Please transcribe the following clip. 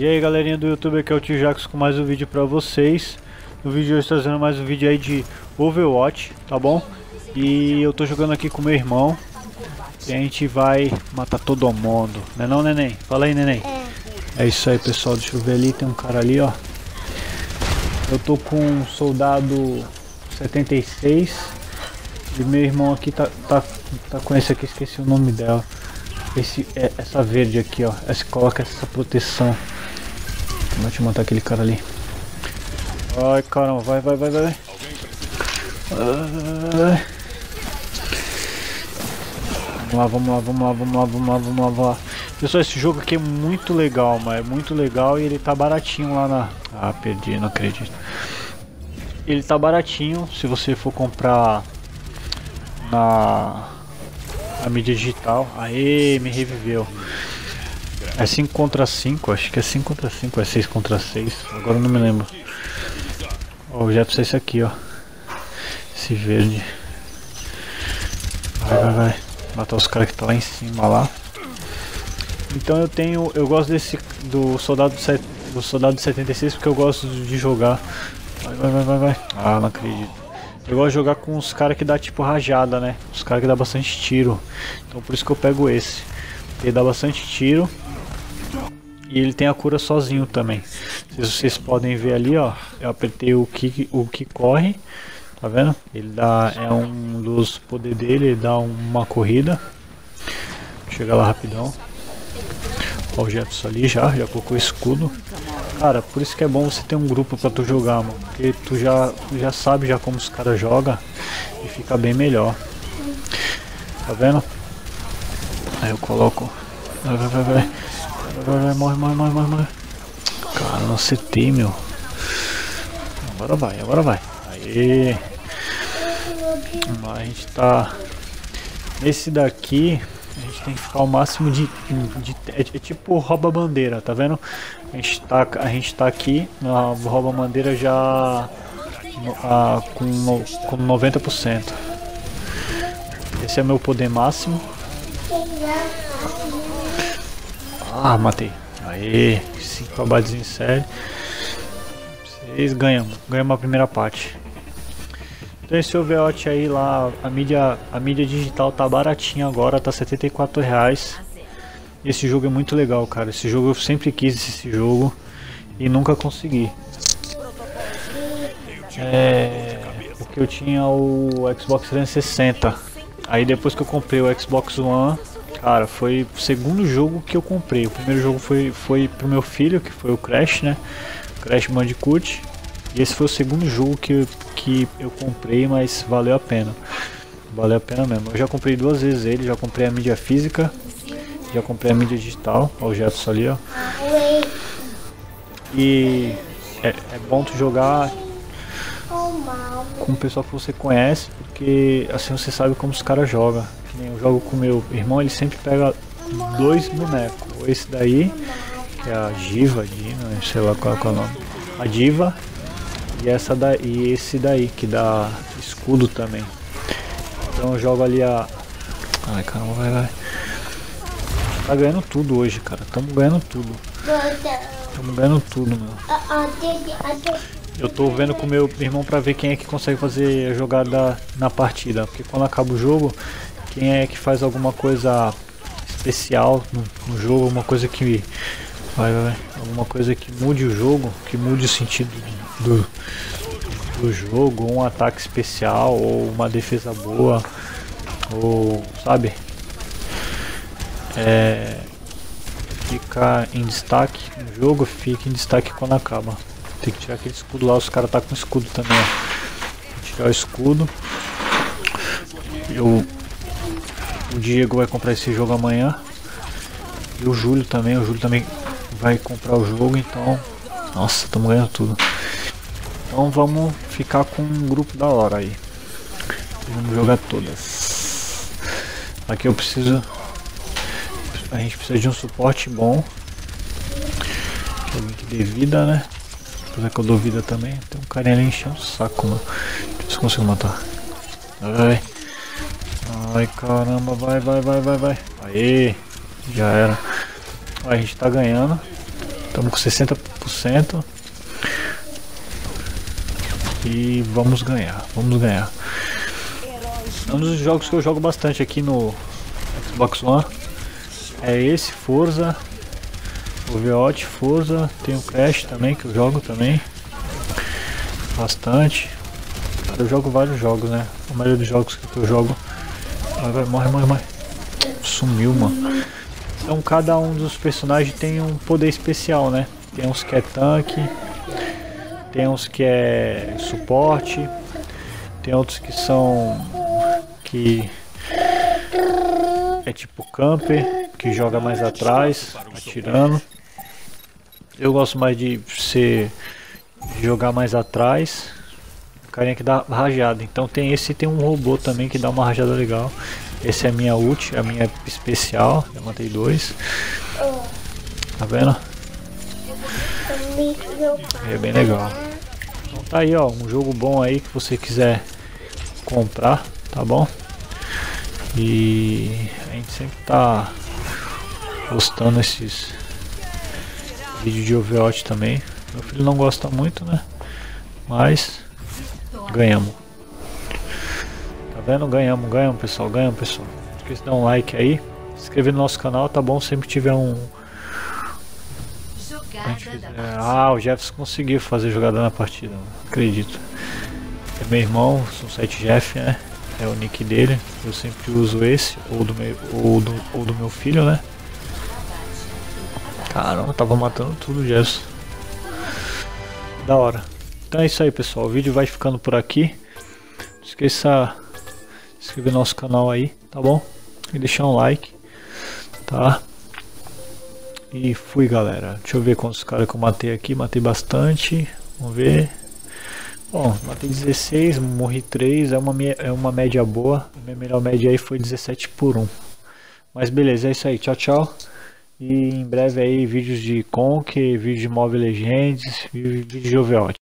E aí galerinha do YouTube, aqui é o Tijax com mais um vídeo pra vocês. No vídeo de hoje trazendo mais um vídeo aí de Overwatch, tá bom? E eu tô jogando aqui com meu irmão e a gente vai matar todo mundo, né não, neném? Fala aí, neném. É isso aí, pessoal, deixa eu ver ali, tem um cara ali, ó. Eu tô com um soldado 76 e meu irmão aqui tá com esse aqui, esqueci o nome dela. Essa verde aqui, ó, essa coloca essa proteção. Deixa eu matar aquele cara ali. Ai caramba, vai. Ah. Vamos lá. Pessoal, esse jogo aqui é muito legal, mas é muito legal e ele tá baratinho lá na... Ah, perdi, não acredito. Ele tá baratinho se você for comprar na mídia digital. Aê, me reviveu. É 5 contra 5, acho que é 5 contra 5, é 6 contra 6, agora eu não me lembro. O objeto é esse aqui, ó, esse verde. Vai, matar os caras que tá lá em cima lá. Então eu gosto desse do soldado 76 porque eu gosto de jogar. Vai. Ah, não acredito. Eu gosto de jogar com os caras que dá tipo rajada, né? Os caras que dá bastante tiro. Então por isso que eu pego esse. Ele dá bastante tiro. E ele tem a cura sozinho também. Vocês podem ver ali, ó. Eu apertei o que corre. Tá vendo? Ele dá... É um dos poderes dele. Ele dá uma corrida. Chega lá rapidão. Ó o Jefferson ali já colocou escudo. Cara, por isso que é bom você ter um grupo pra tu jogar, mano. Porque tu já sabe já como os caras jogam. E fica bem melhor. Tá vendo? Aí eu coloco. Vai, morre. Cara, não acertei, meu. Agora vai. Aê. A gente tá... Esse daqui... A gente tem que ficar o máximo de tipo rouba bandeira, tá vendo? A gente tá aqui na rouba bandeira já com 90%. Esse é meu poder máximo. Ah, matei. Aê, 5 abates em série. Vocês ganhamos a primeira parte. Então esse Overwatch aí lá, a mídia digital tá baratinha agora, tá R$74. Esse jogo é muito legal, cara. Esse jogo eu sempre quis esse jogo e nunca consegui. É, porque eu tinha o Xbox 360. Aí depois que eu comprei o Xbox One, cara, foi o segundo jogo que eu comprei. O primeiro jogo foi pro meu filho, que foi o Crash, né? Crash Bandicoot. E esse foi o segundo jogo que eu comprei, mas valeu a pena. Valeu a pena mesmo. Eu já comprei 2 vezes ele, já comprei a mídia física, já comprei a mídia digital, ó o Jefferson ali, ó. E é bom tu jogar com o pessoal que você conhece, porque assim você sabe como os caras jogam. Que nem eu jogo com meu irmão, ele sempre pega 2 bonecos. Esse daí, que é a D.Va, sei lá qual é o nome. A D.Va. E essa daí, e esse daí que dá escudo também. Então eu jogo ali a... Ai caramba, vai. Tá ganhando tudo hoje, cara. Tamo ganhando tudo, meu. Eu tô vendo com meu irmão pra ver quem é que consegue fazer a jogada na partida. Porque quando acaba o jogo, quem é que faz alguma coisa especial no jogo, alguma coisa que... Vai. Alguma coisa que mude o jogo, que mude o sentido do jogo, um ataque especial ou uma defesa boa, ou sabe, fica em destaque no jogo, fica em destaque quando acaba. Tem que tirar aquele escudo lá, os caras tá com escudo também, ó. Tirar o escudo. O Diego vai comprar esse jogo amanhã e o Júlio também vai comprar o jogo. Então nossa, estamos ganhando tudo. Então vamos ficar com um grupo da hora aí. Vamos jogar todas. Aqui eu preciso... A gente precisa de um suporte bom. Alguém que dê vida, né? Apesar que eu dou vida também. Tem um carinha ali enchendo o saco, mano. Deixa eu ver se consigo matar. Ai caramba, vai. Aê, já era. A gente tá ganhando. Estamos com 60%. E vamos ganhar, vamos ganhar. Um dos jogos que eu jogo bastante aqui no Xbox One é esse, Forza, Overwatch, Forza, tem o Crash também, que eu jogo também bastante. Eu jogo vários jogos, né? A maioria dos jogos que eu jogo. Vai, morre. Sumiu, mano. Então cada um dos personagens tem um poder especial, né? Tem uns que é tanque, tem uns que é suporte, tem outros que são que é tipo camper, que joga mais atrás, atirando. Eu gosto mais de ser jogar mais atrás, o carinha que dá rajada. Então tem esse, tem um robô também que dá uma rajada legal. Esse é a minha ult, a minha especial. Eu matei dois. Tá vendo? É bem legal. Então tá aí, ó, um jogo bom aí que você quiser comprar, tá bom? E a gente sempre tá postando esses vídeos de Overwatch também. Meu filho não gosta muito, né? Mas ganhamos. Tá vendo? Ganhamos, pessoal, pessoal. Não esqueça de dar um like aí, se inscrever no nosso canal, tá bom? Sempre tiver um... Ah, o Jeffs conseguiu fazer jogada na partida, acredito. É meu irmão, são 7 Jeff, né? É o nick dele. Eu sempre uso esse, ou do meu filho, né? Caramba, tava matando tudo, Jeffs. Da hora. Então é isso aí, pessoal. O vídeo vai ficando por aqui. Não esqueça de se inscrever no nosso canal aí, tá bom? E deixar um like, tá? E fui, galera. Deixa eu ver quantos caras que eu matei aqui. Matei bastante. Vamos ver. Bom, matei 16, morri 3. É uma média boa. A minha melhor média aí foi 17/1. Mas beleza, é isso aí. Tchau, tchau. E em breve aí vídeos de Conquer, vídeo de Mobile Legends, vídeo de Overwatch.